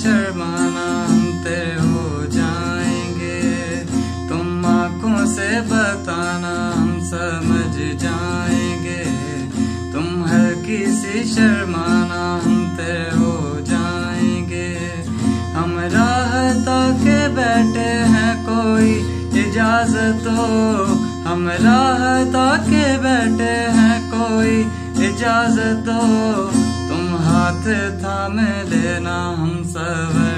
शर्माना हम पे हो जाएंगे, तुम आंखों से बताना हम समझ जाएंगे, तुम हर किसी शर्माना हम पे हो जाएंगे। हम राह ताके बैठे हैं कोई इजाजत हो, हम राह ताके बैठे हैं कोई इजाजत हो, हाथ थामे लेना हम सब।